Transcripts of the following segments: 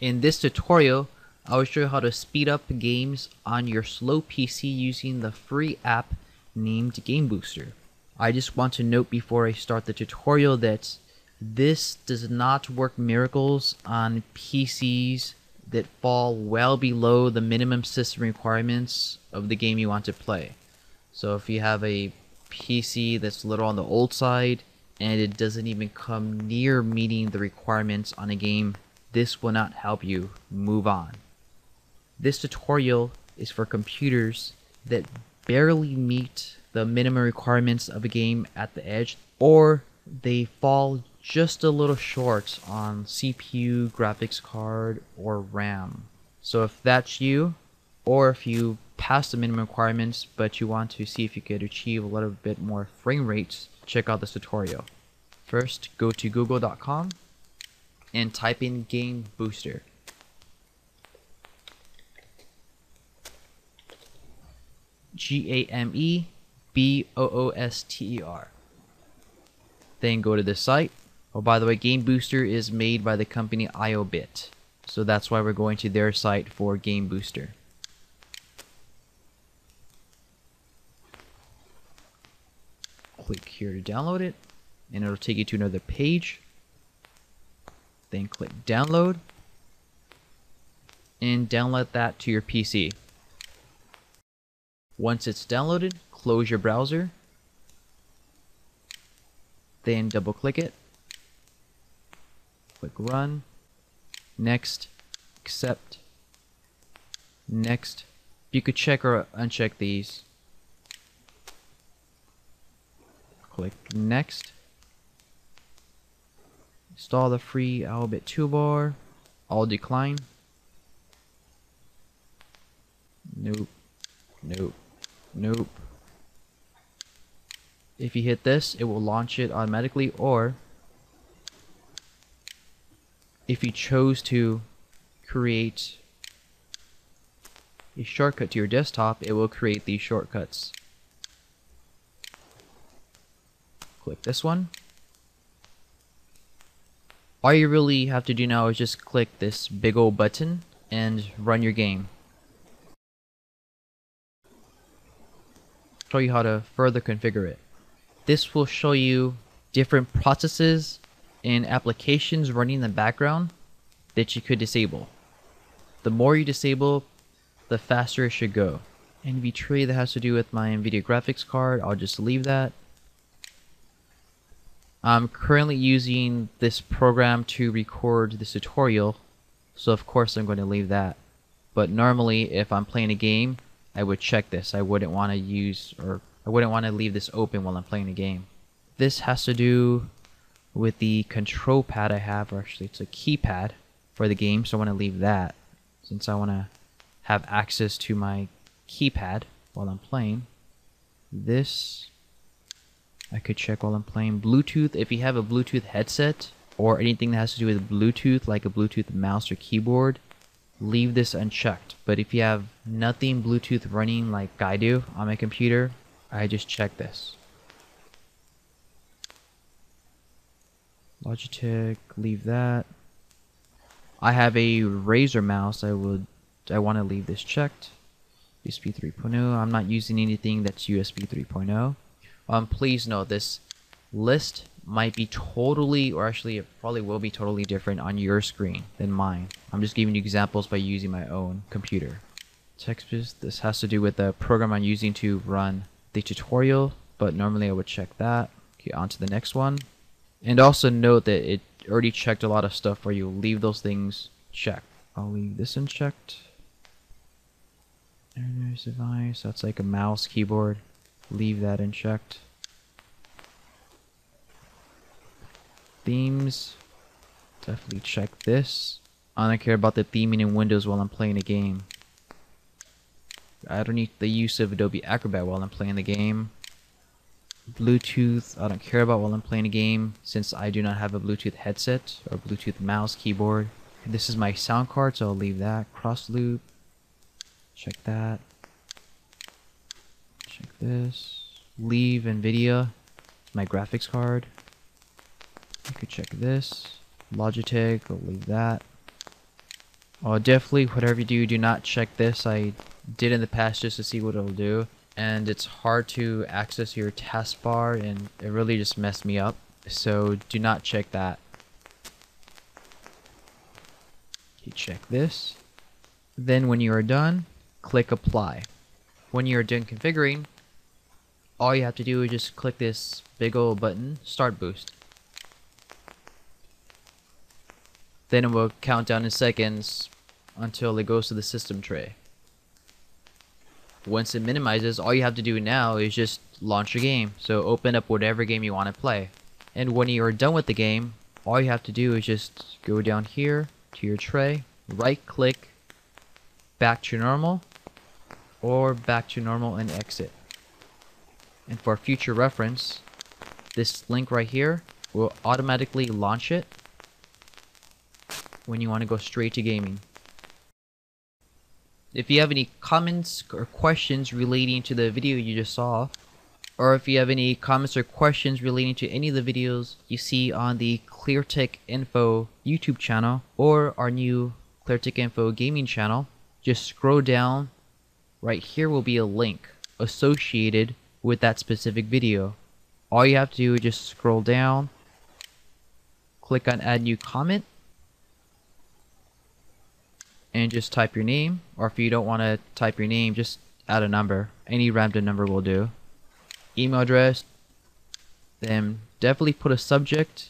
In this tutorial, I will show you how to speed up games on your slow PC using the free app named Game Booster. I just want to note before I start the tutorial that this does not work miracles on PCs that fall well below the minimum system requirements of the game you want to play. So if you have a PC that's a little on the old side and it doesn't even come near meeting the requirements on a game, this will not help you move on. This tutorial is for computers that barely meet the minimum requirements of a game at the edge, or they fall just a little short on CPU, graphics card, or RAM. So if that's you, or if you pass the minimum requirements but you want to see if you could achieve a little bit more frame rates, check out this tutorial. First, go to google.com and type in Game Booster. GAME BOOSTER. Then go to this site. Oh, by the way, Game Booster is made by the company IObit, so that's why we're going to their site for Game Booster. Click here to download it, and it'll take you to another page. Then click download, and download that to your PC. Once it's downloaded, close your browser, then double click it, click run, next, accept, next. You could check or uncheck these. Click next. Install the free IObit toolbar. All decline. Nope. Nope. Nope. If you hit this, it will launch it automatically, or if you chose to create a shortcut to your desktop, it will create these shortcuts. Click this one. All you really have to do now is just click this big old button and run your game. Show you how to further configure it. This will show you different processes and applications running in the background that you could disable. The more you disable, the faster it should go. NV tray, that has to do with my NVIDIA graphics card. I'll just leave that. I'm currently using this program to record this tutorial, so of course I'm going to leave that. But normally, if I'm playing a game, I would check this. I wouldn't want to leave this open while I'm playing the game. This has to do with the control pad I have, or actually it's a keypad for the game, so I want to leave that since I want to have access to my keypad while I'm playing. This I could check while I'm playing. Bluetooth, if you have a Bluetooth headset or anything that has to do with Bluetooth, like a Bluetooth mouse or keyboard, leave this unchecked. But if you have nothing Bluetooth running like I do on my computer, I just check this. Logitech, leave that. I have a Razer mouse. I want to leave this checked. USB 3.0. I'm not using anything that's USB 3.0. Please note, this list might be totally, or actually it probably will be totally different on your screen than mine. I'm just giving you examples by using my own computer. TextBoost, this has to do with the program I'm using to run the tutorial, but normally I would check that. Okay, on to the next one. And also note that it already checked a lot of stuff for you. Leave those things checked. I'll leave this unchecked. There's a device, that's like a mouse, keyboard. Leave that unchecked. Themes, definitely check this. I don't care about the theming in Windows while I'm playing a game. I don't need the use of Adobe Acrobat while I'm playing the game. Bluetooth, I don't care about while I'm playing a game, since I do not have a Bluetooth headset or Bluetooth mouse, keyboard. This is my sound card, so I'll leave that. CrossLoop, check that. Check this. Leave NVIDIA, my graphics card. I could check this. Logitech, I'll leave that. Well, definitely, whatever you do, do not check this. I did in the past just to see what it'll do, and it's hard to access your taskbar, and it really just messed me up. So do not check that. Okay, check this. Then when you are done, click apply. When you are done configuring, all you have to do is just click this big old button, Start Boost. Then it will count down in seconds until it goes to the system tray. Once it minimizes, all you have to do now is just launch your game. So open up whatever game you want to play. And when you are done with the game, all you have to do is just go down here to your tray, right click, back to normal, or back to normal and exit. And for future reference, this link right here will automatically launch it when you want to go straight to gaming. If you have any comments or questions relating to the video you just saw, or if you have any comments or questions relating to any of the videos you see on the ClearTechInfo YouTube channel or our new ClearTechInfo gaming channel, just scroll down. Right here will be a link associated with that specific video. All you have to do is just scroll down, click on add new comment, and just type your name, or if you don't want to type your name, just add a number. Any random number will do. Email address, then definitely put a subject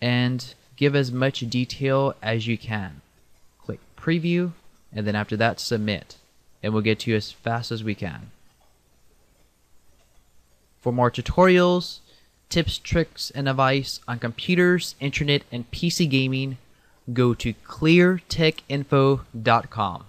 and give as much detail as you can. Click preview, and then after that submit, and we'll get to you as fast as we can. For more tutorials, tips, tricks, and advice on computers, internet, and PC gaming, go to cleartechinfo.com.